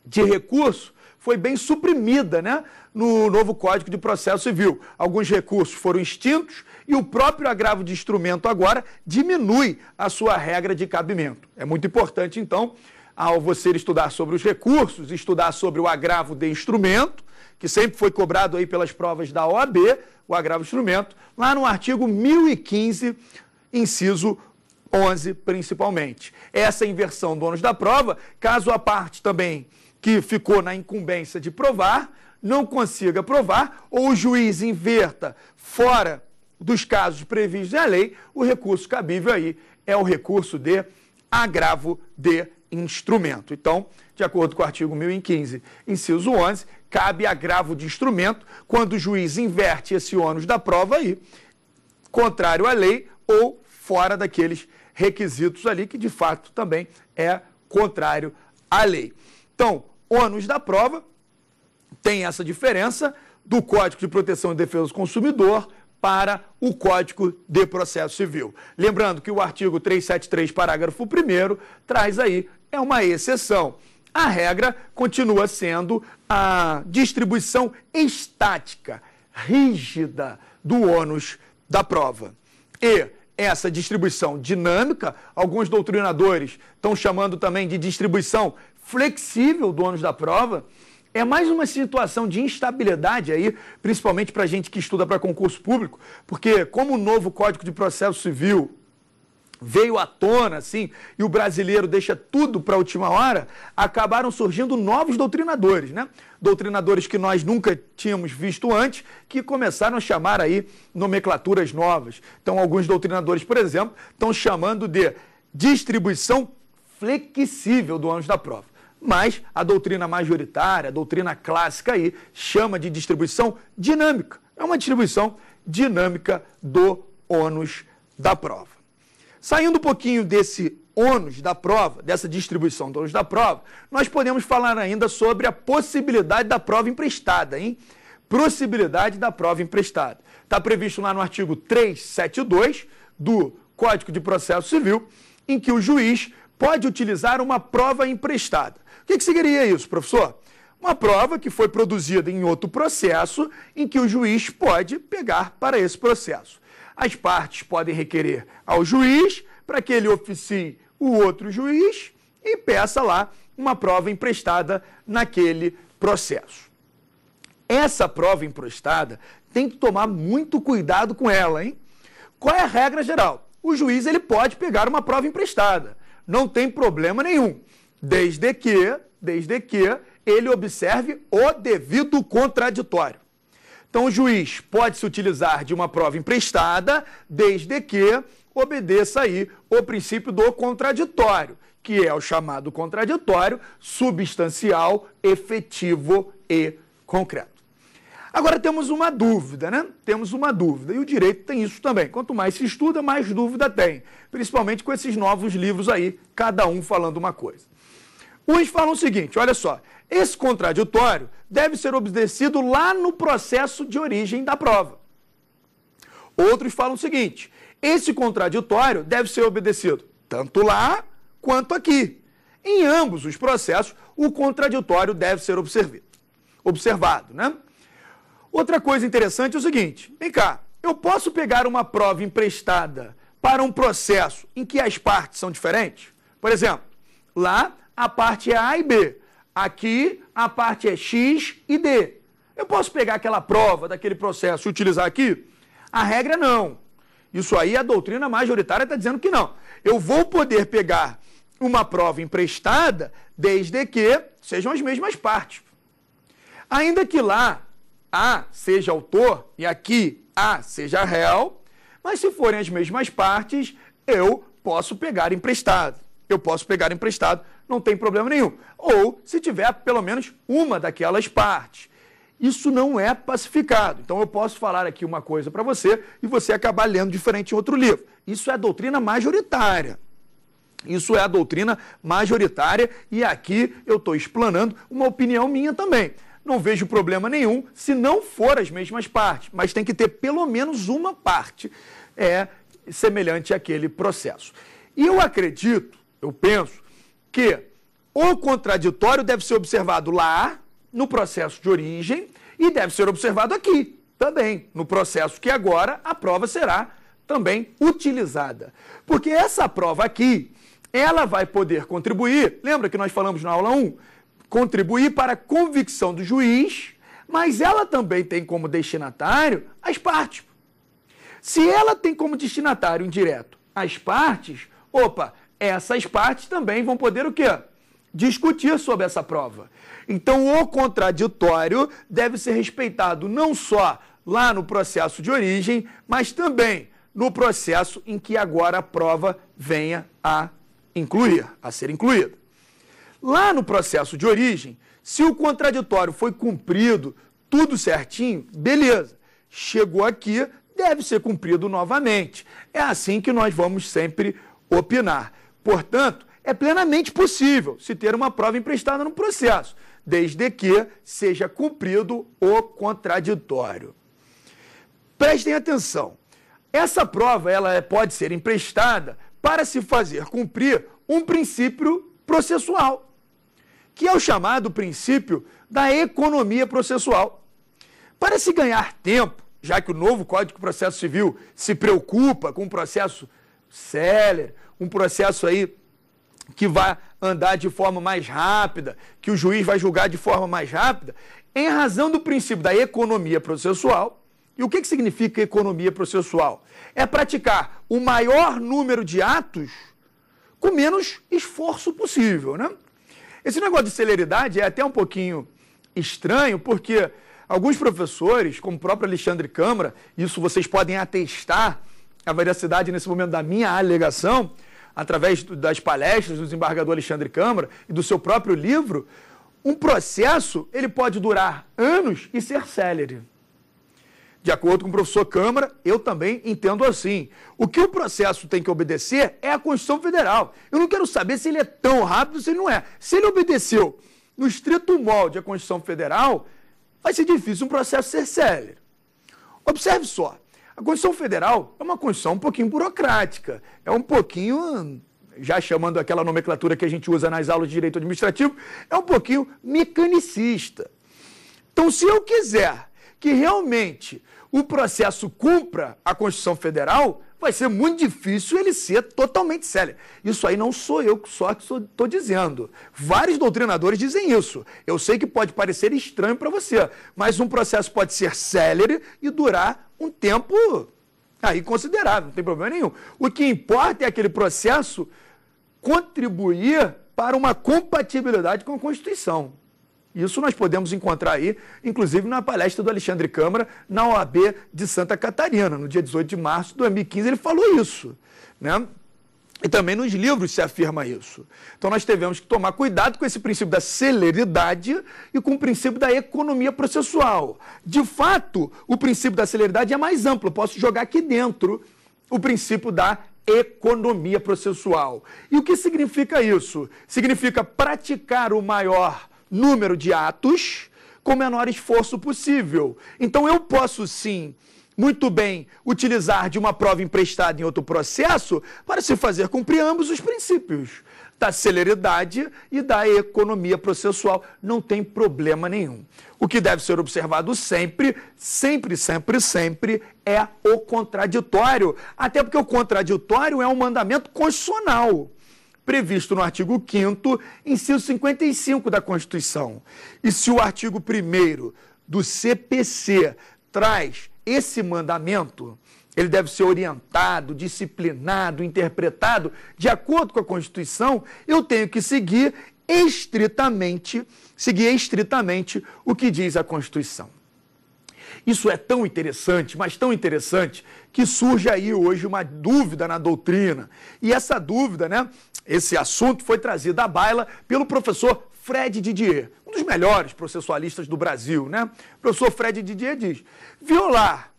de recurso foi bem suprimida, né, no novo Código de Processo Civil. Alguns recursos foram extintos e o próprio agravo de instrumento agora diminui a sua regra de cabimento. É muito importante, então, ao você estudar sobre os recursos, estudar sobre o agravo de instrumento, que sempre foi cobrado aí pelas provas da OAB, o agravo de instrumento, lá no artigo 1015, inciso 11, principalmente. Essa inversão do ônus da prova, caso a parte também que ficou na incumbência de provar não consiga provar, ou o juiz inverta fora dos casos previstos na lei, o recurso cabível aí é o recurso de agravo de instrumento. Então, de acordo com o artigo 1015, inciso 11, cabe agravo de instrumento quando o juiz inverte esse ônus da prova aí, contrário à lei ou fora daqueles requisitos ali, que de fato também é contrário à lei. Então, ônus da prova tem essa diferença do Código de Proteção e Defesa do Consumidor para o Código de Processo Civil. Lembrando que o artigo 373, parágrafo 1º, traz aí, é uma exceção. A regra continua sendo a distribuição estática, rígida, do ônus da prova. E essa distribuição dinâmica, alguns doutrinadores estão chamando também de distribuição flexível do ônus da prova, é mais uma situação de instabilidade aí, principalmente para a gente que estuda para concurso público, porque como o novo Código de Processo Civil veio à tona, assim, e o brasileiro deixa tudo para a última hora, acabaram surgindo novos doutrinadores, né? Doutrinadores que nós nunca tínhamos visto antes, que começaram a chamar aí nomenclaturas novas. Então, alguns doutrinadores, por exemplo, estão chamando de distribuição flexível do ônus da prova. Mas a doutrina majoritária, a doutrina clássica aí, chama de distribuição dinâmica. É uma distribuição dinâmica do ônus da prova. Saindo um pouquinho desse ônus da prova, dessa distribuição do ônus da prova, nós podemos falar ainda sobre a possibilidade da prova emprestada, hein? Possibilidade da prova emprestada. Está previsto lá no artigo 372 do Código de Processo Civil, em que o juiz pode utilizar uma prova emprestada. O que seria isso, professor? Uma prova que foi produzida em outro processo, em que o juiz pode pegar para esse processo. As partes podem requerer ao juiz para que ele oficie o outro juiz e peça lá uma prova emprestada naquele processo. Essa prova emprestada tem que tomar muito cuidado com ela, hein? Qual é a regra geral? O juiz ele pode pegar uma prova emprestada, não tem problema nenhum, desde que ele observe o devido contraditório. Então o juiz pode se utilizar de uma prova emprestada, desde que obedeça aí o princípio do contraditório, que é o chamado contraditório substancial, efetivo e concreto. Agora temos uma dúvida, né? Temos uma dúvida, e o direito tem isso também. Quanto mais se estuda, mais dúvida tem, principalmente com esses novos livros aí, cada um falando uma coisa. Uns falam o seguinte, olha só, esse contraditório deve ser obedecido lá no processo de origem da prova. Outros falam o seguinte, esse contraditório deve ser obedecido tanto lá quanto aqui. Em ambos os processos, o contraditório deve ser observado, né? Outra coisa interessante é o seguinte, vem cá, eu posso pegar uma prova emprestada para um processo em que as partes são diferentes? Por exemplo, lá a parte é A e B, aqui a parte é X e D. Eu posso pegar aquela prova daquele processo e utilizar aqui? A regra não. Isso aí a doutrina majoritária está dizendo que não. Eu vou poder pegar uma prova emprestada desde que sejam as mesmas partes. Ainda que lá A seja autor e aqui A seja réu, mas se forem as mesmas partes, eu posso pegar emprestado. Eu posso pegar emprestado, não tem problema nenhum. Ou se tiver pelo menos uma daquelas partes. Isso não é pacificado. Então eu posso falar aqui uma coisa para você e você acabar lendo diferente em outro livro. Isso é a doutrina majoritária. Isso é a doutrina majoritária e aqui eu estou explanando uma opinião minha também. Não vejo problema nenhum se não for as mesmas partes, mas tem que ter pelo menos uma parte semelhante àquele processo. E eu acredito, eu penso, que o contraditório deve ser observado lá, no processo de origem, e deve ser observado aqui também, no processo que agora a prova será também utilizada. Porque essa prova aqui, ela vai poder contribuir, lembra que nós falamos na aula 1? Contribuir para a convicção do juiz, mas ela também tem como destinatário as partes. Se ela tem como destinatário indireto as partes, opa, essas partes também vão poder o quê? Discutir sobre essa prova. Então, o contraditório deve ser respeitado não só lá no processo de origem, mas também no processo em que agora a prova venha a ser incluída. Lá no processo de origem, se o contraditório foi cumprido, tudo certinho, beleza. Chegou aqui, deve ser cumprido novamente. É assim que nós vamos sempre opinar. Portanto, é plenamente possível se ter uma prova emprestada no processo, desde que seja cumprido o contraditório. Prestem atenção. Essa prova ela pode ser emprestada para se fazer cumprir um princípio processual, que é o chamado princípio da economia processual. Para se ganhar tempo, já que o novo Código de Processo Civil se preocupa com um processo célere, um processo aí que vai andar de forma mais rápida, que o juiz vai julgar de forma mais rápida, em razão do princípio da economia processual. E o que significa economia processual? É praticar o maior número de atos com menos esforço possível, né? Esse negócio de celeridade é até um pouquinho estranho, porque alguns professores, como o próprio Alexandre Câmara, isso vocês podem atestar a veracidade nesse momento da minha alegação, através das palestras do desembargador Alexandre Câmara e do seu próprio livro, um processo ele pode durar anos e ser célere. De acordo com o professor Câmara, eu também entendo assim. O que o processo tem que obedecer é a Constituição Federal. Eu não quero saber se ele é tão rápido ou se ele não é. Se ele obedeceu no estrito molde à Constituição Federal, vai ser difícil um processo ser célere. Observe só, a Constituição Federal é uma Constituição um pouquinho burocrática, é um pouquinho, já chamando aquela nomenclatura que a gente usa nas aulas de Direito Administrativo, é um pouquinho mecanicista. Então, se eu quiser que realmente o processo cumpra a Constituição Federal, vai ser muito difícil ele ser totalmente célere. Isso aí não sou eu só que estou dizendo. Vários doutrinadores dizem isso. Eu sei que pode parecer estranho para você, mas um processo pode ser célere e durar um tempo aí considerável, não tem problema nenhum. O que importa é aquele processo contribuir para uma compatibilidade com a Constituição. Isso nós podemos encontrar aí, inclusive na palestra do Alexandre Câmara, na OAB de Santa Catarina, no dia 18 de março de 2015, ele falou isso, né? E também nos livros se afirma isso. Então nós tivemos que tomar cuidado com esse princípio da celeridade e com o princípio da economia processual. De fato, o princípio da celeridade é mais amplo, eu posso jogar aqui dentro o princípio da economia processual. E o que significa isso? Significa praticar o maior número de atos com o menor esforço possível. Então eu posso sim, muito bem, utilizar de uma prova emprestada em outro processo para se fazer cumprir ambos os princípios da celeridade e da economia processual. Não tem problema nenhum. O que deve ser observado sempre, sempre, sempre, sempre é o contraditório. Até porque o contraditório é um mandamento constitucional, previsto no artigo 5º, inciso 55 da Constituição. E se o artigo 1º do CPC traz esse mandamento, ele deve ser orientado, disciplinado, interpretado de acordo com a Constituição, eu tenho que seguir estritamente o que diz a Constituição. Isso é tão interessante, mas tão interessante, que surge aí hoje uma dúvida na doutrina. E essa dúvida, né, esse assunto foi trazido à baila pelo professor Fred Didier, um dos melhores processualistas do Brasil, né? O professor Fred Didier diz: violar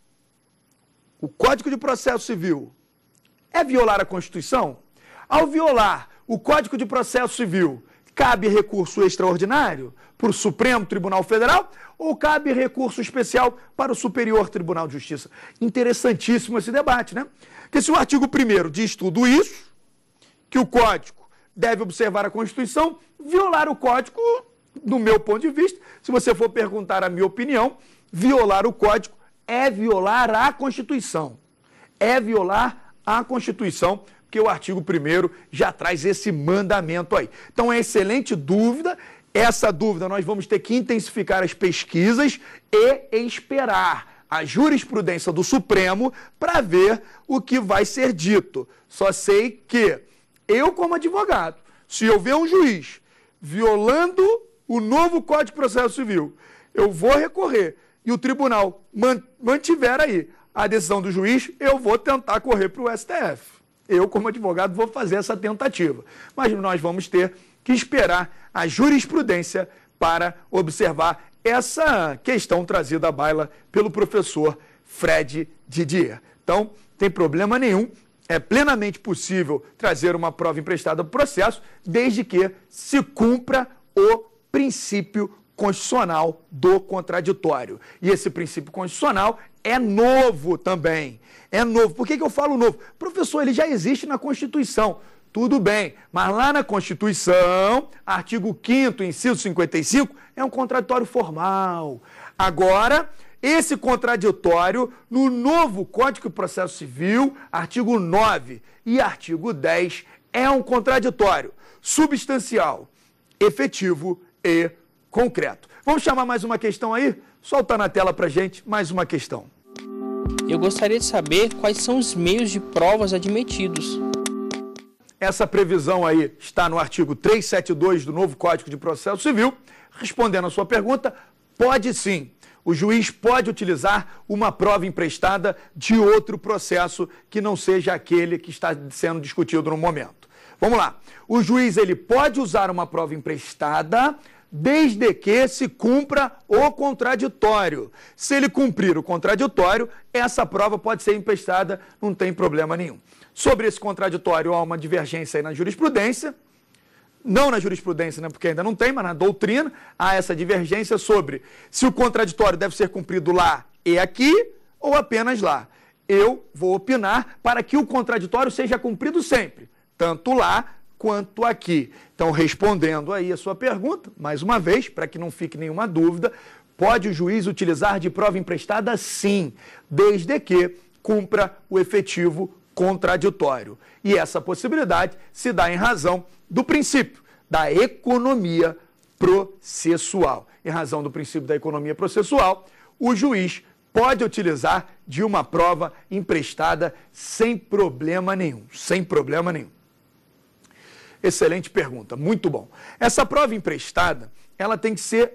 o Código de Processo Civil é violar a Constituição? Ao violar o Código de Processo Civil, cabe recurso extraordinário para o Supremo Tribunal Federal ou cabe recurso especial para o Superior Tribunal de Justiça? Interessantíssimo esse debate, né? Porque se o artigo 1º diz tudo isso, que o Código deve observar a Constituição, violar o Código, do meu ponto de vista, se você for perguntar a minha opinião, violar o Código é violar a Constituição. É violar a Constituição, porque o artigo 1º já traz esse mandamento aí. Então é excelente dúvida. Essa dúvida nós vamos ter que intensificar as pesquisas e esperar a jurisprudência do Supremo para ver o que vai ser dito. Só sei que eu, como advogado, se eu ver um juiz violando o novo Código de Processo Civil, eu vou recorrer e o tribunal mantiver aí a decisão do juiz, eu vou tentar correr para o STF. Eu, como advogado, vou fazer essa tentativa. Mas nós vamos ter que esperar a jurisprudência para observar essa questão trazida à baila pelo professor Fred Didier. Então, não tem problema nenhum. É plenamente possível trazer uma prova emprestada para o processo, desde que se cumpra o princípio constitucional do contraditório. E esse princípio constitucional é novo também, é novo. Por que que eu falo novo? Professor, ele já existe na Constituição. Tudo bem, mas lá na Constituição, artigo 5º, inciso 55, é um contraditório formal. Agora, esse contraditório, no novo Código de Processo Civil, artigo 9 e artigo 10, é um contraditório substancial, efetivo e concreto. Vamos chamar mais uma questão aí? Solta na tela pra gente mais uma questão. Eu gostaria de saber quais são os meios de provas admitidos. Essa previsão aí está no artigo 372 do novo Código de Processo Civil. Respondendo a sua pergunta, pode sim. O juiz pode utilizar uma prova emprestada de outro processo que não seja aquele que está sendo discutido no momento. Vamos lá. O juiz ele pode usar uma prova emprestada desde que se cumpra o contraditório. Se ele cumprir o contraditório, essa prova pode ser emprestada, não tem problema nenhum. Sobre esse contraditório, há uma divergência aí na jurisprudência, não na jurisprudência, né, porque ainda não tem, mas na doutrina, há essa divergência sobre se o contraditório deve ser cumprido lá e aqui, ou apenas lá. Eu vou opinar para que o contraditório seja cumprido sempre, tanto lá quanto aqui. Então, respondendo aí a sua pergunta, mais uma vez, para que não fique nenhuma dúvida, Pode o juiz utilizar de prova emprestada? Sim, desde que cumpra o efetivo contraditório. E essa possibilidade se dá em razão do princípio da economia processual. Em razão do princípio da economia processual, o juiz pode utilizar de uma prova emprestada sem problema nenhum, sem problema nenhum. Excelente pergunta, muito bom. Essa prova emprestada, ela tem que ser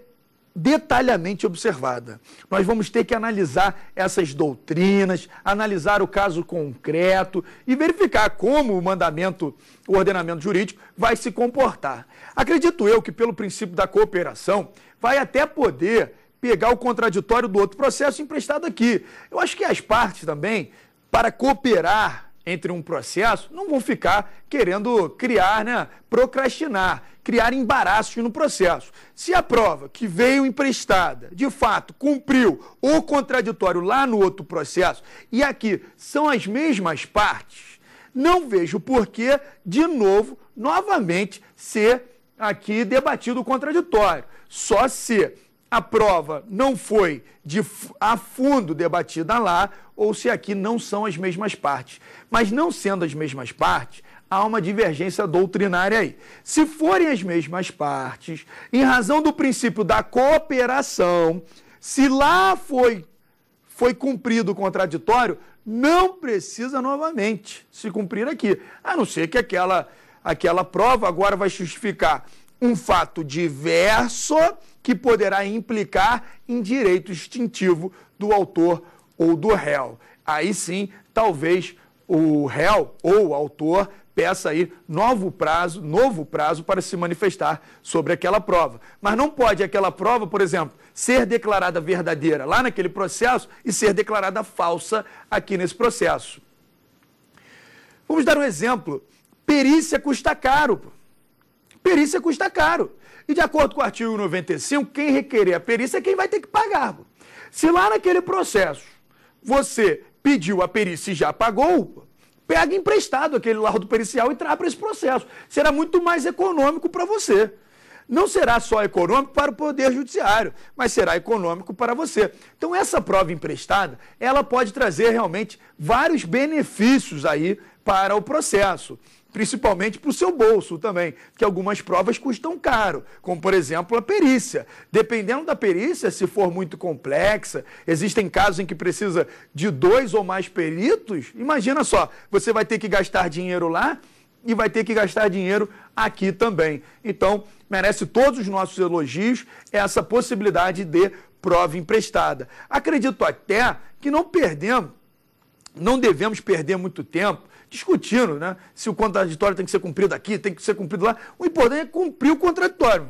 detalhadamente observada. Nós vamos ter que analisar essas doutrinas, analisar o caso concreto e verificar como o ordenamento jurídico vai se comportar. Acredito eu que, pelo princípio da cooperação, vai até poder pegar o contraditório do outro processo emprestado aqui. Eu acho que as partes também, para cooperar entre um processo, não vão ficar querendo criar, procrastinar, criar embaraços no processo. Se a prova que veio emprestada, de fato, cumpriu o contraditório lá no outro processo e aqui são as mesmas partes, não vejo por que, de novo, novamente, ser aqui debatido o contraditório. Só se a prova não foi a fundo debatida lá ou se aqui não são as mesmas partes. Mas não sendo as mesmas partes, há uma divergência doutrinária aí. Se forem as mesmas partes, em razão do princípio da cooperação, se lá foi cumprido o contraditório, não precisa novamente se cumprir aqui. A não ser que aquela prova agora vai justificar um fato diverso que poderá implicar em direito extintivo do autor ou do réu. Aí sim, talvez o réu ou o autor peça aí novo prazo para se manifestar sobre aquela prova. Mas não pode aquela prova, por exemplo, ser declarada verdadeira lá naquele processo e ser declarada falsa aqui nesse processo. Vamos dar um exemplo. Perícia custa caro. Perícia custa caro. E de acordo com o artigo 95, quem requerer a perícia é quem vai ter que pagar. Se lá naquele processo você pediu a perícia e já pagou, pega emprestado aquele laudo pericial e traz para esse processo. Será muito mais econômico para você. Não será só econômico para o Poder Judiciário, mas será econômico para você. Então, essa prova emprestada, ela pode trazer realmente vários benefícios aí para o processo, principalmente para o seu bolso também, que algumas provas custam caro, como, por exemplo, a perícia. Dependendo da perícia, se for muito complexa, existem casos em que precisa de 2 ou mais peritos, imagina só, você vai ter que gastar dinheiro lá e vai ter que gastar dinheiro aqui também. Então, merece todos os nossos elogios essa possibilidade de prova emprestada. Acredito até que não devemos perder muito tempo discutindo, se o contraditório tem que ser cumprido aqui, tem que ser cumprido lá. O importante é cumprir o contraditório.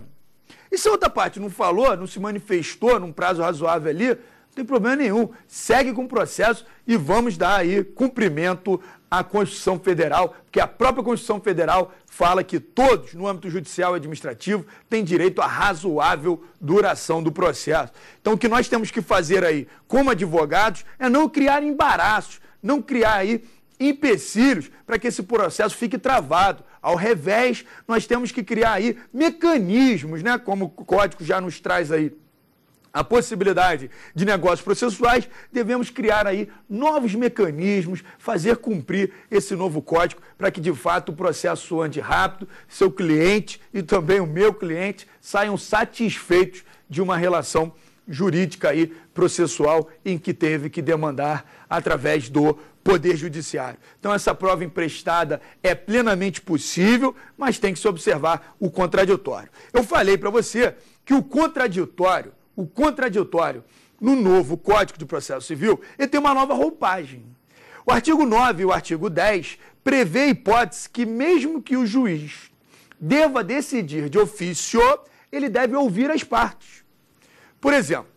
E se a outra parte não falou, não se manifestou num prazo razoável ali, não tem problema nenhum. Segue com o processo e vamos dar aí cumprimento à Constituição Federal, porque a própria Constituição Federal fala que todos, no âmbito judicial e administrativo, têm direito à razoável duração do processo. Então, o que nós temos que fazer aí, como advogados, é não criar embaraços, não criar aí empecilhos para que esse processo fique travado. Ao revés, nós temos que criar aí mecanismos, como o Código já nos traz aí a possibilidade de negócios processuais, devemos criar aí novos mecanismos, fazer cumprir esse novo Código para que, de fato, o processo ande rápido, seu cliente e também o meu cliente saiam satisfeitos de uma relação jurídica aí, processual, em que teve que demandar através do Poder Judiciário. Então, essa prova emprestada é plenamente possível, mas tem que se observar o contraditório. Eu falei para você que o contraditório no novo Código de Processo Civil, ele tem uma nova roupagem. O artigo 9 e o artigo 10 prevê a hipótese que, mesmo que o juiz deva decidir de ofício, ele deve ouvir as partes. Por exemplo,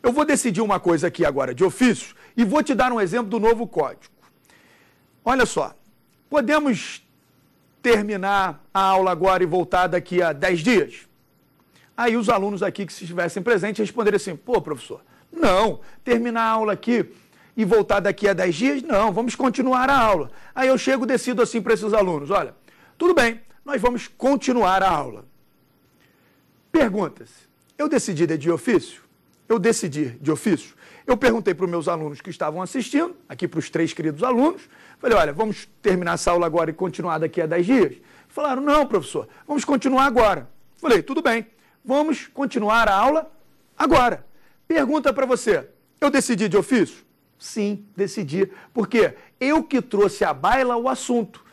eu vou decidir uma coisa aqui agora de ofício, e vou te dar um exemplo do novo código. Olha só, podemos terminar a aula agora e voltar daqui a 10 dias? Aí os alunos aqui que estivessem presentes responderiam assim, pô, professor, não, terminar a aula aqui e voltar daqui a 10 dias? Não, vamos continuar a aula. Aí eu chego e decido assim para esses alunos, olha, tudo bem, nós vamos continuar a aula. Pergunta-se, Eu decidi de ofício? Eu decidi de ofício. Eu perguntei para os meus alunos que estavam assistindo, aqui para os três queridos alunos, falei, olha, vamos terminar essa aula agora e continuar daqui a 10 dias? Falaram, não, professor, vamos continuar agora. Falei, tudo bem, vamos continuar a aula agora. Pergunta para você, eu decidi de ofício? Sim, decidi, porque eu que trouxe à baila o assunto.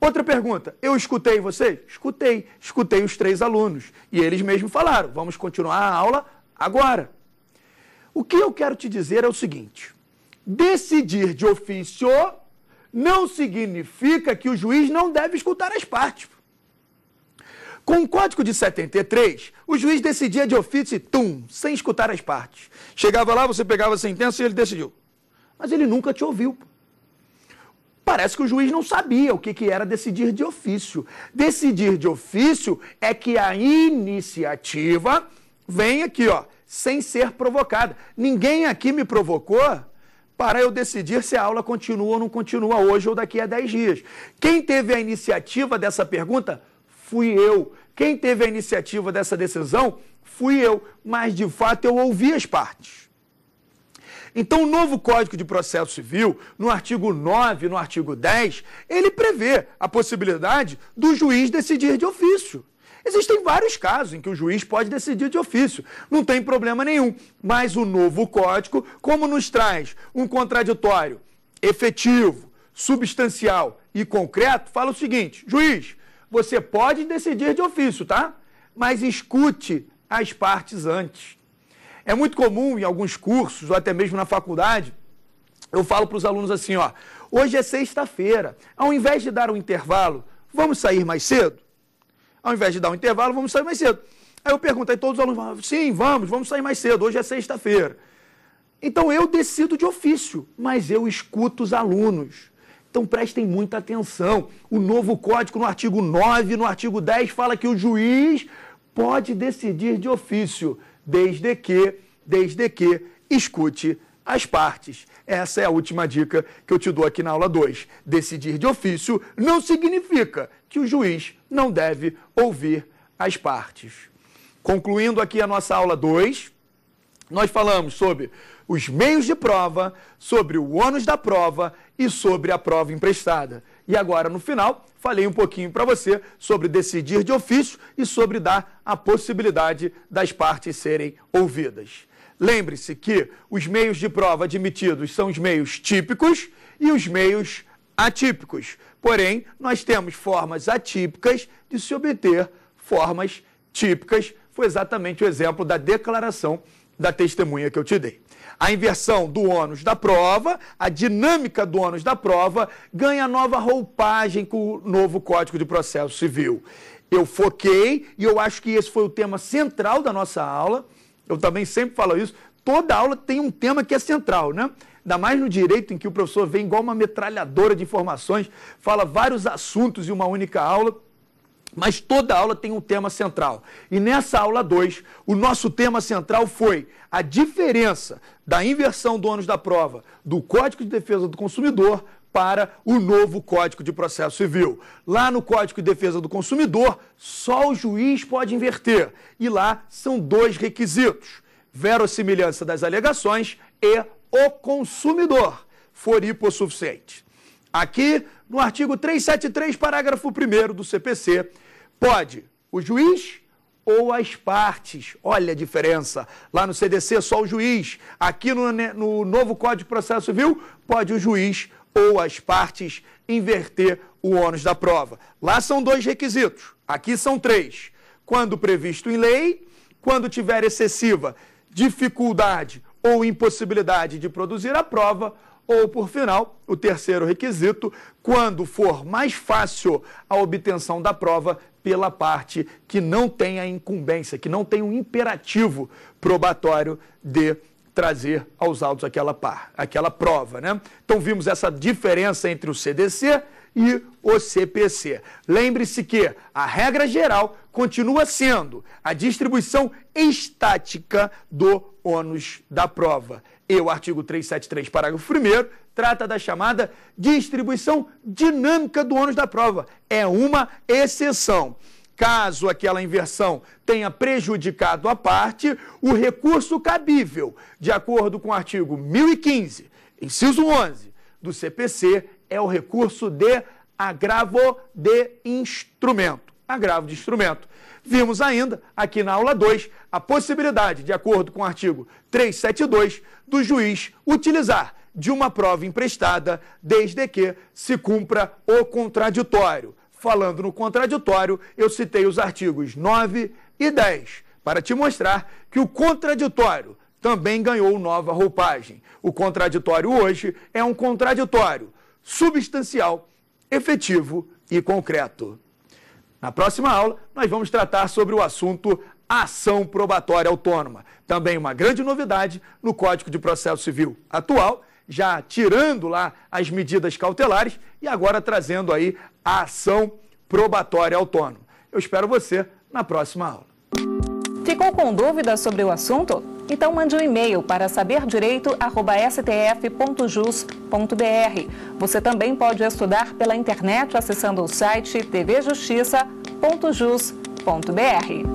Outra pergunta, eu escutei vocês? Escutei, escutei os três alunos e eles mesmos falaram, vamos continuar a aula agora. O que eu quero te dizer é o seguinte, decidir de ofício não significa que o juiz não deve escutar as partes. Com o Código de 73, o juiz decidia de ofício e tum, sem escutar as partes. Chegava lá, você pegava a sentença e ele decidiu, mas ele nunca te ouviu. Parece que o juiz não sabia o que era decidir de ofício. Decidir de ofício é que a iniciativa vem aqui, ó, sem ser provocada. Ninguém aqui me provocou para eu decidir se a aula continua ou não continua hoje ou daqui a 10 dias. Quem teve a iniciativa dessa pergunta fui eu. Quem teve a iniciativa dessa decisão fui eu. Mas, de fato, eu ouvi as partes. Então, o novo Código de Processo Civil, no artigo 9, no artigo 10, ele prevê a possibilidade do juiz decidir de ofício. Existem vários casos em que o juiz pode decidir de ofício, não tem problema nenhum. Mas o novo Código, como nos traz um contraditório efetivo, substancial e concreto, fala o seguinte, juiz, você pode decidir de ofício, tá? Mas escute as partes antes. É muito comum em alguns cursos, ou até mesmo na faculdade, eu falo para os alunos assim, ó, hoje é sexta-feira, ao invés de dar um intervalo, vamos sair mais cedo? Ao invés de dar um intervalo, vamos sair mais cedo. Aí eu pergunto, aí todos os alunos falam, sim, vamos sair mais cedo, hoje é sexta-feira. Então eu decido de ofício, mas eu escuto os alunos. Então prestem muita atenção, o novo Código no artigo 9, no artigo 10, fala que o juiz pode decidir de ofício, desde que escute as partes. Essa é a última dica que eu te dou aqui na aula 2. Decidir de ofício não significa que o juiz não deve ouvir as partes. Concluindo aqui a nossa aula 2, nós falamos sobre os meios de prova, sobre o ônus da prova e sobre a prova emprestada. E agora, no final, falei um pouquinho para você sobre decidir de ofício e sobre dar a possibilidade das partes serem ouvidas. Lembre-se que os meios de prova admitidos são os meios típicos e os meios atípicos. Porém, nós temos formas atípicas de se obter formas típicas. Foi exatamente o exemplo da declaração da testemunha que eu te dei. A inversão do ônus da prova, a dinâmica do ônus da prova, ganha nova roupagem com o novo Código de Processo Civil. Eu foquei, e eu acho que esse foi o tema central da nossa aula, eu também sempre falo isso, toda aula tem um tema que é central, né? Ainda mais no direito em que o professor vem igual uma metralhadora de informações, fala vários assuntos em uma única aula, mas toda aula tem um tema central. E nessa aula 2, o nosso tema central foi a diferença da inversão do ônus da prova do Código de Defesa do Consumidor para o novo Código de Processo Civil. Lá no Código de Defesa do Consumidor, só o juiz pode inverter. E lá são dois requisitos, verossimilhança das alegações e o consumidor for hipossuficiente. Aqui, no artigo 373, parágrafo 1º do CPC, pode o juiz ou as partes. Olha a diferença. Lá no CDC, só o juiz. Aqui no novo Código de Processo Civil, pode o juiz ou as partes inverter o ônus da prova. Lá são dois requisitos. Aqui são três. Quando previsto em lei, quando tiver excessiva dificuldade ou impossibilidade de produzir a prova, ou, por final, o terceiro requisito, quando for mais fácil a obtenção da prova pela parte que não tem a incumbência, que não tem um imperativo probatório de trazer aos autos aquela prova, né? Então, vimos essa diferença entre o CDC e o CPC. Lembre-se que a regra geral continua sendo a distribuição estática do ônus da prova. E o artigo 373, parágrafo 1º, trata da chamada distribuição dinâmica do ônus da prova. É uma exceção. Caso aquela inversão tenha prejudicado a parte, o recurso cabível, de acordo com o artigo 1015, inciso 11, do CPC, é o recurso de agravo de instrumento. Agravo de instrumento. Vimos ainda, aqui na aula 2, a possibilidade, de acordo com o artigo 372, do juiz utilizar de uma prova emprestada, desde que se cumpra o contraditório. Falando no contraditório, eu citei os artigos 9 e 10, para te mostrar que o contraditório também ganhou nova roupagem. O contraditório hoje é um contraditório substancial, efetivo e concreto. Na próxima aula, nós vamos tratar sobre o assunto ação probatória autônoma, também uma grande novidade no Código de Processo Civil atual, já tirando lá as medidas cautelares e agora trazendo aí a ação probatória autônoma. Eu espero você na próxima aula. Ficou com dúvidas sobre o assunto? Então mande um e-mail para saberdireito@stf.jus.br. Você também pode estudar pela internet acessando o site tvjustiça.jus.br.